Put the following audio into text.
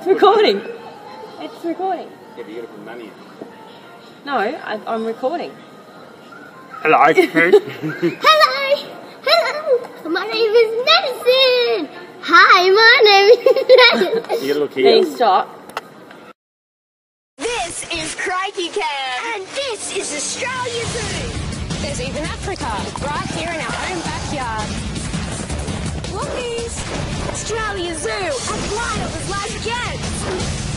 It's recording. It's recording. Yeah, but you gotta put money in. No, I'm recording. Hello. Hello. Hello. My name is Madison. Hi, my name is Madison. You gotta look here. Please stop. This is Crikey Cam. And this is Australia Zoo. There's even Africa right here in our own backyard. Australia Zoo, a wild as life gets!